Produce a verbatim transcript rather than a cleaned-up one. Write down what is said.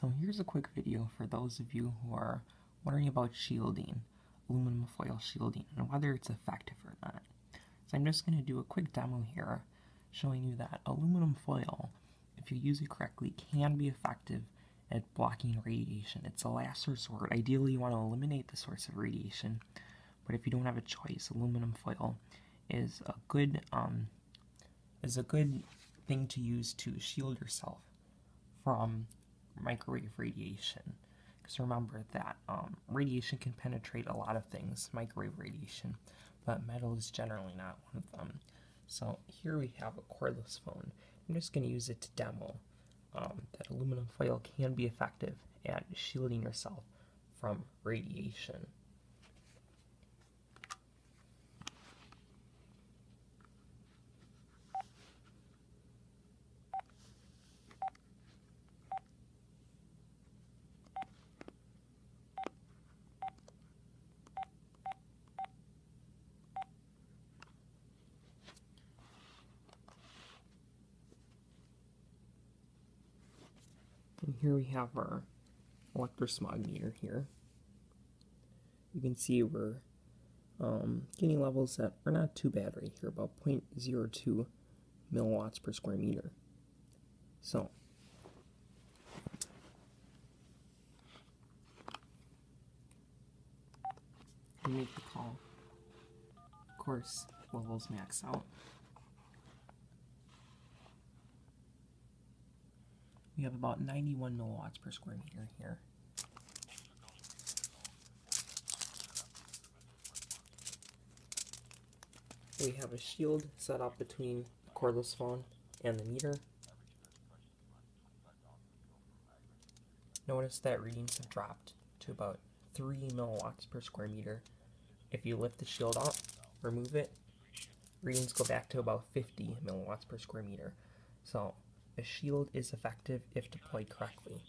So here's a quick video for those of you who are wondering about shielding, aluminum foil shielding, and whether it's effective or not. So I'm just going to do a quick demo here showing you that aluminum foil, if you use it correctly, can be effective at blocking radiation. It's a last resort. Ideally, you want to eliminate the source of radiation, but if you don't have a choice, aluminum foil is a good um, is a good thing to use to shield yourself from microwave radiation, because remember that um, radiation can penetrate a lot of things, microwave radiation, but metal is generally not one of them. So here we have a cordless phone. I'm just going to use it to demo um, that aluminum foil can be effective at shielding yourself from radiation. And here we have our electrosmog meter here. You can see we're um, getting levels that are not too bad right here, about zero point zero two milliwatts per square meter. So, we make the call. Of course, levels max out. We have about ninety-one milliwatts per square meter here. We have a shield set up between the cordless phone and the meter. Notice that readings have dropped to about three milliwatts per square meter. If you lift the shield up, remove it, readings go back to about fifty milliwatts per square meter. So, a shield is effective if deployed correctly.